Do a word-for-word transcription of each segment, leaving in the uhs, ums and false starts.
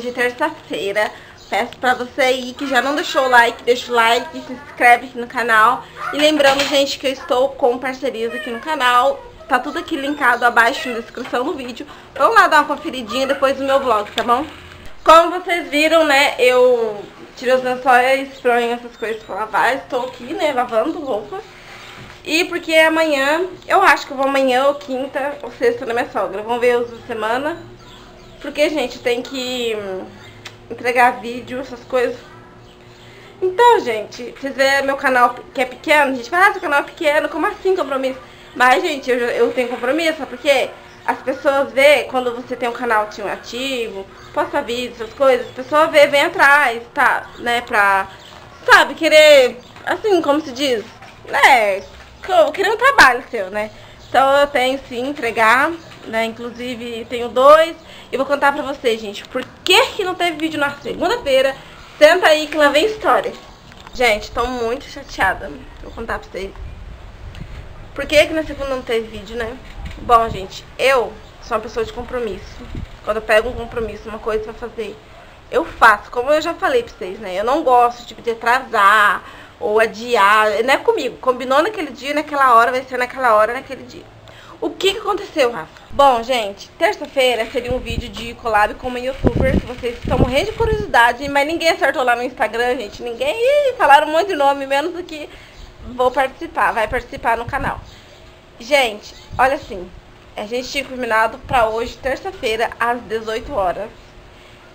de terça-feira. Peço pra você aí que já não deixou o like, deixa o like, se inscreve aqui no canal. E lembrando, gente, que eu estou com parcerias aqui no canal. Tá tudo aqui linkado abaixo na descrição do vídeo. Vamos lá dar uma conferidinha depois do meu vlog, tá bom? Como vocês viram, né, eu tirei os lençóis, esfronho essas coisas pra lavar. Estou aqui, né, lavando roupa. E porque amanhã, eu acho que eu vou amanhã ou quinta ou sexta na minha sogra. Vamos ver os da semana. Porque, gente, tem que entregar vídeo, essas coisas. Então, gente, vocês veem meu canal que é pequeno. A gente fala, ah, seu canal é pequeno, como assim compromisso? Mas, gente, eu, eu tenho compromisso, sabe por quê? As pessoas veem quando você tem um canal ativo, posta vídeos, essas coisas, as pessoas veem, vem atrás, tá, né, pra, sabe, querer, assim, como se diz, né, querer um trabalho seu, né? Então eu tenho sim, entregar, né, inclusive tenho dois, e vou contar pra vocês, gente, por que que não teve vídeo na segunda-feira, senta aí que lá vem história. Gente, tô muito chateada, vou contar pra vocês. Por que que na segunda não teve vídeo, né? Bom, gente, eu sou uma pessoa de compromisso. Quando eu pego um compromisso, uma coisa pra fazer, eu faço. Como eu já falei pra vocês, né? Eu não gosto, tipo, de atrasar ou adiar. Não é comigo. Combinou naquele dia, naquela hora, vai ser naquela hora, naquele dia. O que que aconteceu, Rafa? Bom, gente, terça-feira seria um vídeo de collab com uma youtuber que vocês estão morrendo de curiosidade, mas ninguém acertou lá no Instagram, gente. Ninguém... Ih, falaram um monte de nome, menos do que vou participar, vai participar no canal. Gente, olha assim, a gente tinha combinado pra hoje, terça-feira, às dezoito horas.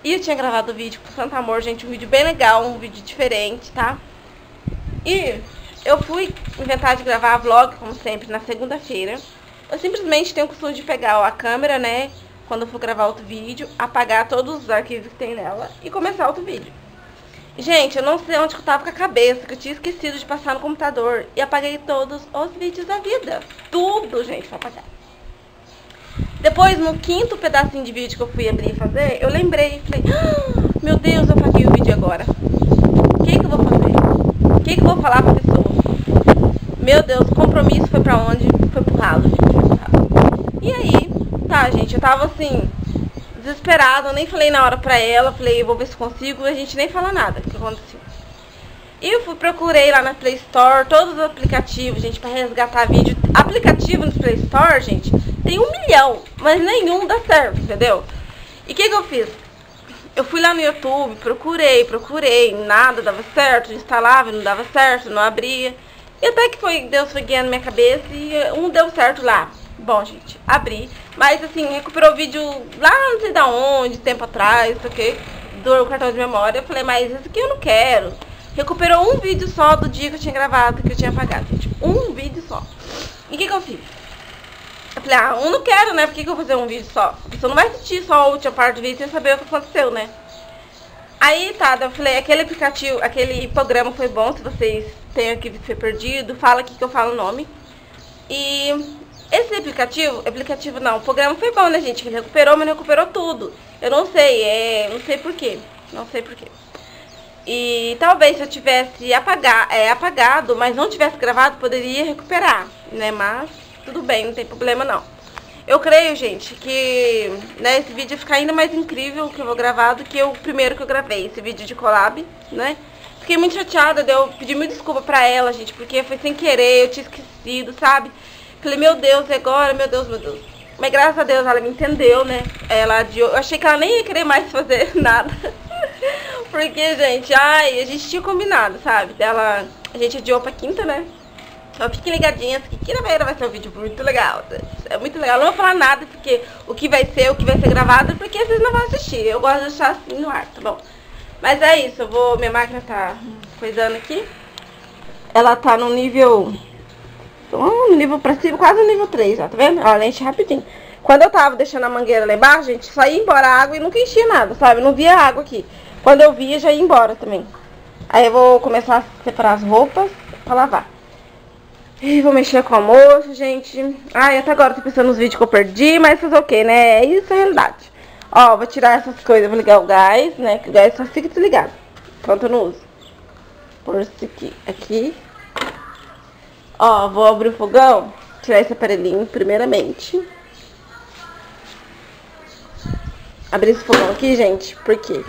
E eu tinha gravado o vídeo com o Santo Amor, gente, um vídeo bem legal, um vídeo diferente, tá? E eu fui inventar de gravar vlog, como sempre, na segunda-feira. Eu simplesmente tenho o costume de pegar a câmera, né, quando eu for gravar outro vídeo, apagar todos os arquivos que tem nela e começar outro vídeo. Gente, eu não sei onde que eu tava com a cabeça, que eu tinha esquecido de passar no computador. E apaguei todos os vídeos da vida. Tudo, gente, foi apagado. Depois, no quinto pedacinho de vídeo que eu fui abrir e fazer, eu lembrei e falei, ah, meu Deus, eu apaguei o vídeo agora. O que que eu vou fazer? O que que eu vou falar pra pessoa? Meu Deus, o compromisso foi pra onde? Foi pro ralo, gente. E aí, tá, gente, eu tava assim... desesperada, eu nem falei na hora pra ela, falei, vou ver se consigo, e a gente nem fala nada do que aconteceu. E eu fui, procurei lá na Play Store, todos os aplicativos, gente, pra resgatar vídeo. Aplicativo no Play Store, gente, tem um milhão, mas nenhum dá certo, entendeu? E o que que eu fiz? Eu fui lá no YouTube, procurei, procurei, nada dava certo, instalava, não dava certo, não abria. E até que foi, Deus foi guiando minha cabeça e um deu certo lá. Bom, gente, abri, mas assim, recuperou o vídeo lá não sei da onde, tempo atrás, ok? Do cartão de memória, eu falei, mas isso aqui eu não quero. Recuperou um vídeo só do dia que eu tinha gravado, que eu tinha apagado, gente, um vídeo só. E o que que eu fiz? Eu falei, ah, um não quero, né, por que que eu vou fazer um vídeo só? A pessoa não vai assistir só a última parte do vídeo sem saber o que aconteceu, né? Aí, tá, eu falei, aquele aplicativo, aquele programa foi bom, se vocês têm aqui que foi perdido, fala aqui que eu falo o nome. E... esse aplicativo, aplicativo não, o programa foi bom, né, gente? Ele recuperou, mas não recuperou tudo. Eu não sei, é, não sei porquê, não sei porquê. E talvez se eu tivesse apagar, é, apagado, mas não tivesse gravado, poderia recuperar, né? Mas tudo bem, não tem problema não. Eu creio, gente, que né, esse vídeo fica ainda mais incrível que eu vou gravar do que o primeiro que eu gravei, esse vídeo de collab, né? Fiquei muito chateada, eu pedi mil desculpa pra ela, gente, porque foi sem querer, eu tinha esquecido, sabe? Falei, meu Deus, e agora? Meu Deus, meu Deus. Mas graças a Deus ela me entendeu, né? Ela adiou. Eu achei que ela nem ia querer mais fazer nada. Porque, gente, ai, a gente tinha combinado, sabe? Ela, a gente adiou pra quinta, né? Então fiquem ligadinhas que quinta-feira vai ser um vídeo muito legal. É muito legal. Eu não vou falar nada, porque o que vai ser, o que vai ser gravado, porque vocês não vão assistir. Eu gosto de deixar assim no ar, tá bom? Mas é isso, eu vou... minha máquina tá coisando aqui. Ela tá no nível... um nível pra cima, quase no nível três, ó, tá vendo? Ó, ela enche rapidinho. Quando eu tava deixando a mangueira lá embaixo, gente, só ia embora a água e nunca enchia nada, sabe? Não via água aqui. Quando eu via, já ia embora também. Aí eu vou começar a separar as roupas pra lavar. E vou mexer com o almoço, gente. Ai, até agora eu tô pensando nos vídeos que eu perdi, mas fazer o quê, né? Isso é realidade. Ó, vou tirar essas coisas, vou ligar o gás, né? Que o gás só fica desligado, enquanto eu não uso. Por isso aqui, aqui. Ó, vou abrir o fogão, tirar esse aparelhinho primeiramente. abrir esse fogão aqui, gente. Por quê?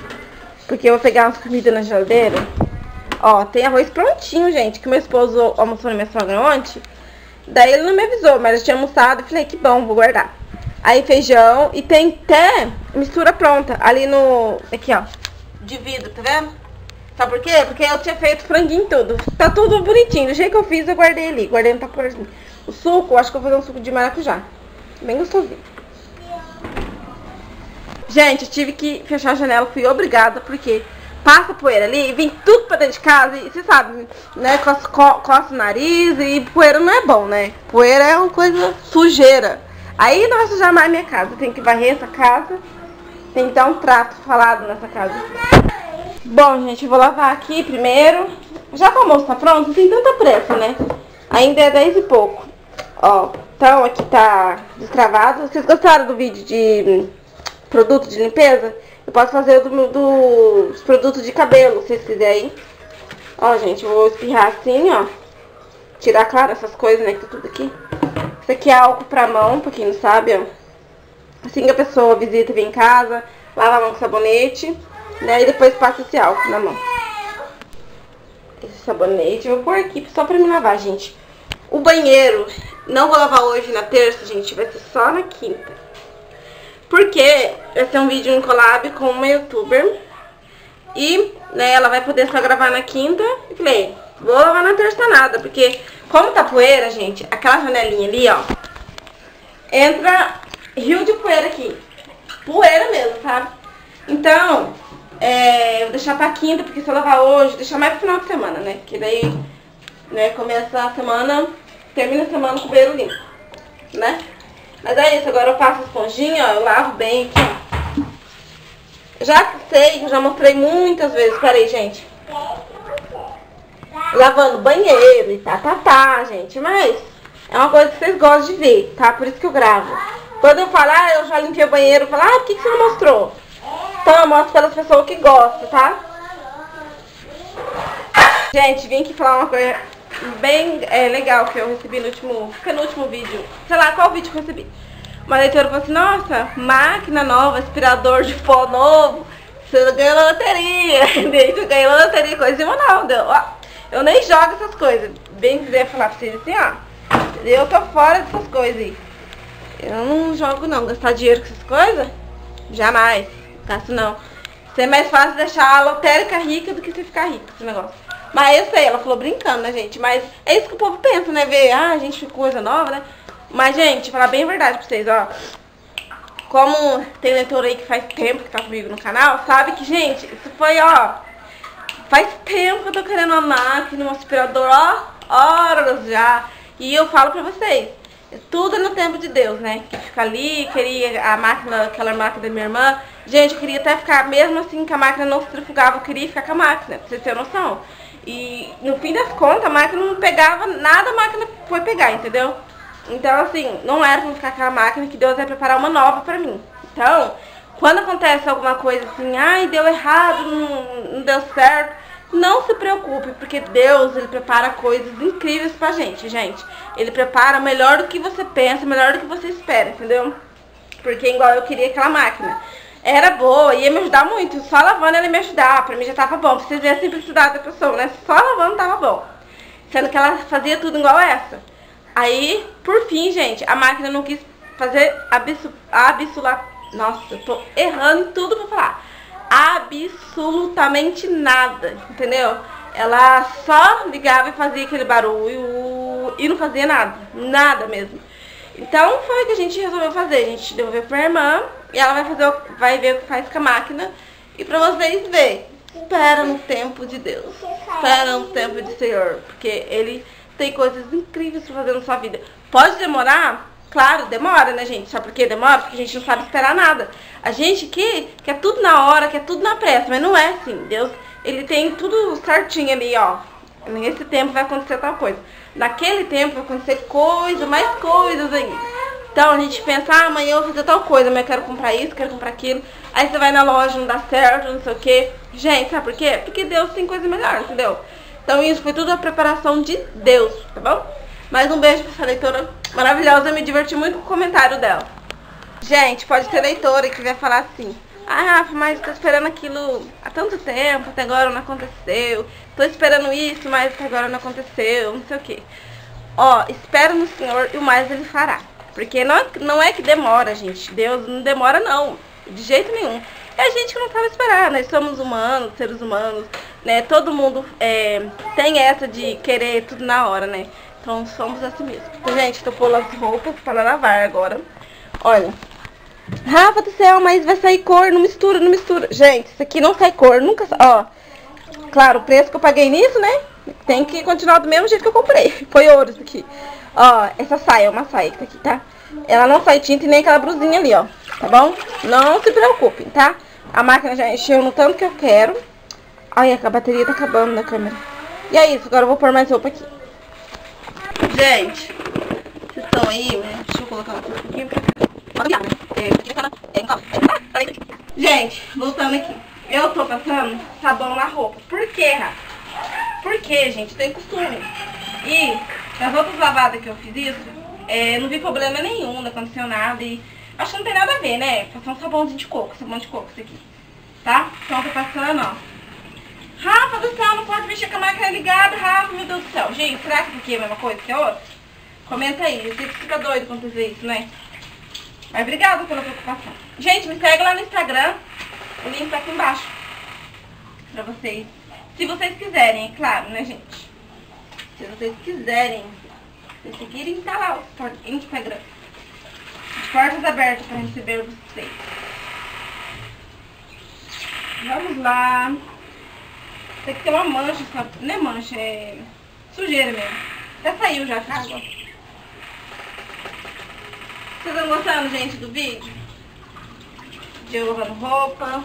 Porque eu vou pegar umas comidas na geladeira. Ó, tem arroz prontinho, gente, que meu esposo almoçou na minha sogra ontem. Daí ele não me avisou, mas eu tinha almoçado e falei, que bom, vou guardar. Aí feijão e tem até mistura pronta ali no... Aqui, ó. De vidro, tá vendo? Sabe por quê? Porque eu tinha feito franguinho tudo. Tá tudo bonitinho. Do jeito que eu fiz, eu guardei ali. Guardei no tapuzinho. O suco, eu acho que eu vou fazer um suco de maracujá. Bem gostosinho. Gente, eu tive que fechar a janela. Fui obrigada, porque passa poeira ali e vem tudo pra dentro de casa. E você sabe, né? Coça, co coça o nariz e poeira não é bom, né? Poeira é uma coisa sujeira. Aí não vai sujar mais a minha casa. Tem que varrer essa casa. Tem que dar um trato falado nessa casa. Bom, gente, eu vou lavar aqui primeiro. Já que o almoço tá pronto, não tem tanta pressa, né? Ainda é dez e pouco. Ó, então aqui tá destravado. Vocês gostaram do vídeo de produto de limpeza? Eu posso fazer o do, do, dos produtos de cabelo, se vocês quiserem. Ó, gente, eu vou espirrar assim, ó. Tirar, claro, essas coisas, né, que tá tudo aqui. Isso aqui é álcool pra mão, pra quem não sabe, ó. Assim que a pessoa visita, vem em casa, lava a mão com sabonete, né, e depois passa esse álcool na mão. Esse sabonete eu vou pôr aqui só pra me lavar, gente. O banheiro, não vou lavar hoje na terça, gente, vai ser só na quinta. Porque vai ser um vídeo em collab com uma youtuber. E, né, ela vai poder só gravar na quinta. E falei, vou lavar na terça nada, porque como tá poeira, gente, aquela janelinha ali, ó, entra... rio de poeira aqui. Poeira mesmo, sabe? Então, é, eu vou deixar pra quinta, porque se eu lavar hoje, deixar mais pro final de semana, né? Que daí, né, começa a semana, termina a semana com o banheiro limpo, né? Mas é isso, agora eu passo a esponjinha, ó, eu lavo bem aqui, ó. Já sei, já mostrei muitas vezes, peraí, gente. Lavando banheiro e tá, tá, tá, gente, mas é uma coisa que vocês gostam de ver, tá? Por isso que eu gravo. Quando eu falar, eu já limpei o banheiro, eu falo, ah, por que, que você não mostrou? Então eu mostro para as pessoas que gostam, tá? Gente, vim aqui falar uma coisa bem é, legal que eu recebi no último, penúltimo vídeo. Sei lá, qual vídeo que eu recebi? Uma leitora falou assim, nossa, máquina nova, aspirador de pó novo, você ganhou a loteria. Eu ganhei a loteria, coisa uma não, deu. Ó, eu nem jogo essas coisas. Bem dizer, falar pra vocês assim, ó, eu tô fora dessas coisas aí. Eu não jogo não, gastar dinheiro com essas coisas, jamais, gasto não. É mais fácil deixar a lotérica rica do que você ficar rico com esse negócio. Mas eu sei, ela falou brincando, né, gente? Mas é isso que o povo pensa, né? Ver, ah, gente, coisa nova, né? Mas, gente, falar bem a verdade pra vocês, ó. Como tem leitor aí que faz tempo que tá comigo no canal, sabe que, gente, isso foi, ó, faz tempo que eu tô querendo uma máquina, um aspirador, ó, horas já. E eu falo pra vocês. Tudo no tempo de Deus, né? Que fica ali, queria a máquina, aquela máquina da minha irmã. Gente, eu queria até ficar, mesmo assim que a máquina não se trifugava, eu queria ficar com a máquina, pra vocês terem noção. E no fim das contas, a máquina não pegava nada, a máquina foi pegar, entendeu? Então, assim, não era pra ficar com a máquina, que Deus ia preparar uma nova pra mim. Então, quando acontece alguma coisa assim, ai, deu errado, não, não deu certo, não se preocupe, porque Deus, ele prepara coisas incríveis pra gente, gente. Ele prepara melhor do que você pensa, melhor do que você espera, entendeu? Porque igual eu queria aquela máquina. Era boa, ia me ajudar muito. Só lavando ela ia me ajudar, pra mim já tava bom. Pra vocês verem a simplicidade da pessoa, né? Só lavando tava bom. Sendo que ela fazia tudo igual essa. Aí, por fim, gente, a máquina não quis fazer absolutamente... Nossa, eu tô errando tudo pra falar. Absolutamente nada, entendeu? Ela só ligava e fazia aquele barulho e não fazia nada, nada mesmo. Então foi o que a gente resolveu fazer, a gente devolveu pra minha irmã e ela vai fazer, vai ver o que faz com a máquina. E pra vocês verem, espera no tempo de Deus, espera no tempo do Senhor, porque ele tem coisas incríveis pra fazer na sua vida. Pode demorar? Claro, demora, né, gente? Sabe por que demora? Porque a gente não sabe esperar nada. A gente que quer tudo na hora, quer tudo na pressa, mas não é assim. Deus, ele tem tudo certinho ali, ó. Nesse tempo vai acontecer tal coisa. Naquele tempo vai acontecer coisa, mais coisas ainda. Então a gente pensa, ah, amanhã eu vou fazer tal coisa, mas eu quero comprar isso, quero comprar aquilo. Aí você vai na loja, não dá certo, não sei o quê. Gente, sabe por quê? Porque Deus tem coisa melhor, entendeu? Então isso foi tudo a preparação de Deus, tá bom? Mais um beijo pra essa leitora maravilhosa, eu me diverti muito com o comentário dela. Gente, pode ter leitora que vai falar assim, Ah, Rafa, mas tô esperando aquilo há tanto tempo, até agora não aconteceu. Tô esperando isso, mas até agora não aconteceu, não sei o que. Ó, espera no Senhor e o mais Ele fará. Porque não, não é que demora, gente. Deus não demora, não. De jeito nenhum. É a gente que não sabe esperar. Nós somos humanos, seres humanos, né? Todo mundo é, tem essa de querer tudo na hora, né? Então somos assim mesmo. Gente, tô pondo as roupas para lavar agora. Olha. Rafa do céu, mas vai sair cor, não mistura, não mistura. Gente, isso aqui não sai cor, nunca sai. Ó, claro, o preço que eu paguei nisso, né? Tem que continuar do mesmo jeito que eu comprei. Foi ouro isso aqui. Ó, essa saia, é uma saia que tá aqui, tá? Ela não sai tinta e nem aquela blusinha ali, ó. Tá bom? Não se preocupem, tá? A máquina já encheu no tanto que eu quero. Olha, a bateria tá acabando na câmera. E é isso, agora eu vou pôr mais roupa aqui. Gente, vocês estão aí, né? Deixa eu colocar um pouquinho pra cá. Gente, voltando aqui. Eu tô passando sabão na roupa. Por quê, Rafa? Porque, gente, tem costume. E nas outras lavadas que eu fiz isso, é, não vi problema nenhum, não aconteceu nada. E acho que não tem nada a ver, né? Passar um sabãozinho de coco, sabão de coco, isso aqui. Tá? Então eu tô passando, ó. Rafa do céu, não pode mexer com a máquina ligada, Rafa, meu Deus do céu. Gente, será que aqui é a mesma coisa que a outra? Comenta aí, eu sei que fica doido quando fazer isso, né? Mas obrigada pela preocupação. Gente, me segue lá no Instagram. O link tá aqui embaixo. Pra vocês. Se vocês quiserem, é claro, né, gente? Se vocês quiserem me seguirem, tá lá o Instagram. De portas abertas pra receber vocês. Vamos lá. Tem que ter uma mancha, sabe? Não é mancha, é sujeira mesmo. Até saiu já, tá? Vocês estão gostando, gente, do vídeo? De eu lavando roupa.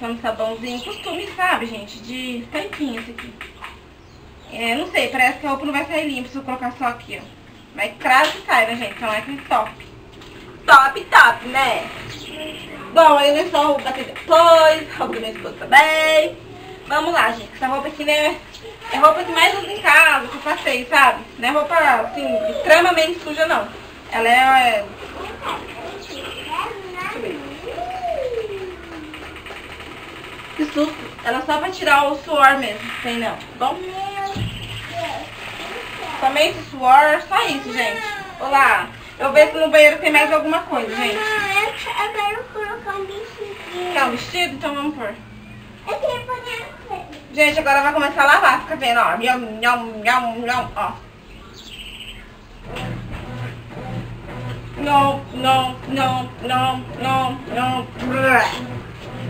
Passando sabãozinho. Costume, sabe, gente? De tampinha isso aqui. É, não sei, parece que a roupa não vai sair limpa se eu colocar só aqui, ó. Mas claro que sai, né, gente? Então é que top. Top, top, né? Bom, aí nós vamos bater depois. Roupa do meu esposo também. Vamos lá, gente. Essa roupa aqui, né? É roupa que mais uso em casa, que eu passei, sabe? Não é roupa, assim, extremamente suja, não. Ela é... Deixa eu ver. Que susto. Ela é só pra tirar o suor mesmo, sei não. Bom? Somente o suor, só isso, gente. Olá. Eu vejo no banheiro tem mais alguma coisa, gente. Eu quero colocar um vestido. Quer um vestido? Então vamos pôr. Eu queria pôr Gente, agora vai começar a lavar, fica vendo, ó. Nham, nham, nham, nham, ó. Não, não, não, não, não, não.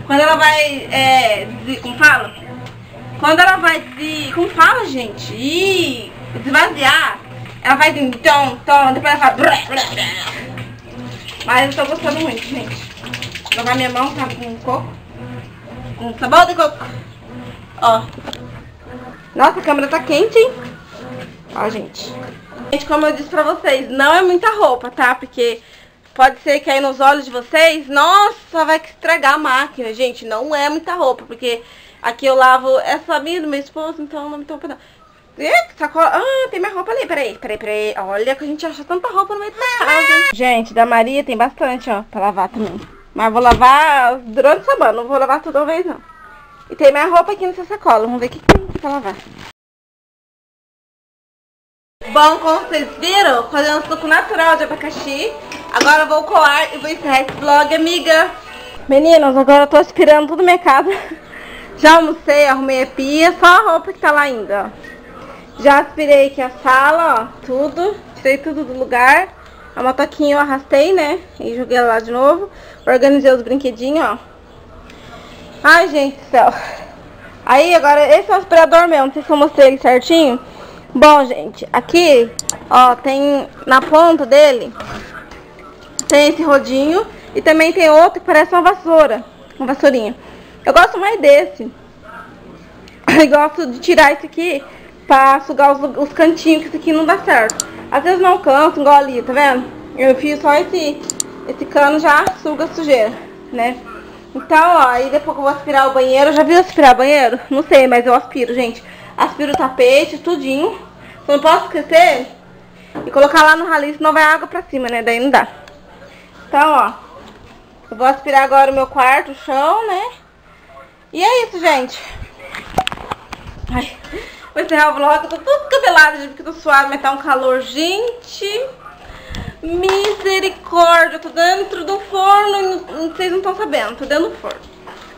Quando ela vai, é, de, como fala? Quando ela vai de, como fala, gente? Ih, esvaziar. Ela vai de, então, então, depois ela fala. Mas eu tô gostando muito, gente. Lavar minha mão, tá, com coco. Com sabão de coco. Ó, nossa, a câmera tá quente, hein? Ó, gente. Gente, como eu disse pra vocês, não é muita roupa, tá? Porque pode ser que aí nos olhos de vocês, nossa, vai estragar a máquina, gente. Não é muita roupa, porque aqui eu lavo essa minha do meu esposo, então não me topo não. Eita, sacola. Ah, tem minha roupa ali, peraí, peraí, peraí. Olha que a gente acha tanta roupa no meio da casa. Gente, da Maria tem bastante, ó, pra lavar também. Mas vou lavar durante o sabão, não vou lavar toda uma vez, não. E tem minha roupa aqui nessa sacola. Vamos ver o que tem pra lavar. Bom, como vocês viram, fazendo um suco natural de abacaxi. Agora eu vou coar e vou encerrar esse vlog, amiga. Meninos, agora eu tô aspirando tudo minha casa. Já almocei, arrumei a pia. Só a roupa que tá lá ainda, ó. Já aspirei aqui a sala, ó. Tudo, tirei tudo do lugar. A motoquinha eu arrastei, né? E joguei ela lá de novo. Organizei os brinquedinhos, ó. Ai, gente do céu. Aí, agora, esse é o aspirador mesmo. Não sei se eu mostrei ele certinho. Bom, gente, aqui, ó, tem na ponta dele, tem esse rodinho. E também tem outro que parece uma vassoura. Uma vassourinha. Eu gosto mais desse. Eu gosto de tirar isso aqui pra sugar os, os cantinhos, que isso aqui não dá certo. Às vezes não canso, igual ali, tá vendo? Eu enfio só esse, esse cano, já suga a sujeira, né? Então, ó, aí depois que eu vou aspirar o banheiro, já viu aspirar o banheiro? Não sei, mas eu aspiro, gente. Aspiro o tapete, tudinho. Só não posso esquecer e colocar lá no ralo, senão vai água pra cima, né? Daí não dá. Então, ó, Eu vou aspirar agora o meu quarto, o chão, né? E é isso, gente. Ai, vou encerrar o vlog. Eu tô tudo cabelado, gente, porque eu tô suave, mas tá um calor. Gente, misericórdia. Eu tô dentro do forno, vocês não estão sabendo. Eu tô dentro do forno.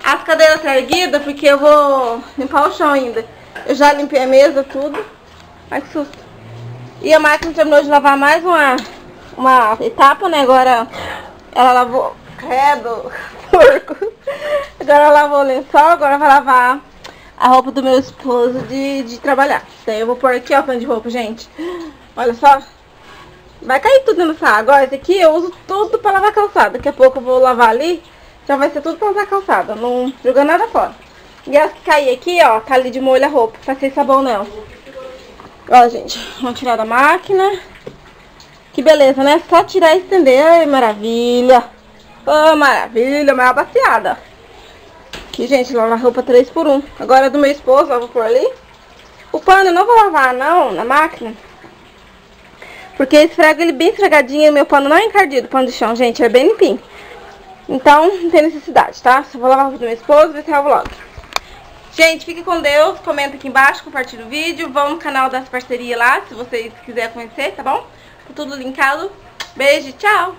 As cadeiras estão erguidas, porque eu vou limpar o chão ainda. Eu já limpei a mesa, tudo. Ai, que susto. E a máquina terminou de lavar mais uma, uma etapa, né? Agora ela lavou... Credo, porco. Agora ela lavou o lençol, agora vai lavar a roupa do meu esposo de, de trabalhar. Então eu vou pôr aqui, ó, pano de roupa, gente. Olha só. Vai cair tudo nessa água. Agora esse aqui eu uso tudo pra lavar calçada. Daqui a pouco eu vou lavar ali. Já vai ser tudo pra lavar calçada. Não jogando nada fora. E as que cair aqui, ó, tá ali de molho a roupa. Tá sem sabão, não. Ó, gente, vamos tirar da máquina. Que beleza, né? Só tirar e estender. Ai, maravilha. Ô, oh, maravilha, maior baciada. Aqui, gente, lava a roupa três por um. Agora é do meu esposo, ó, vou pôr ali. O pano eu não vou lavar, não, na máquina. Porque eu esfrego ele bem esfregadinho. Meu pano não é encardido, o pano de chão, gente, é bem limpinho. Então, não tem necessidade, tá? Só vou lavar a roupa do meu esposo e vou encerrar o vlog. Gente, fique com Deus, comenta aqui embaixo, compartilha o vídeo, vão no canal das parcerias lá, se vocês quiserem conhecer, tá bom? Tá tudo linkado. Beijo, tchau!